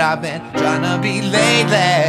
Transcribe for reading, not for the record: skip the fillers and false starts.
I've been trying to be lately.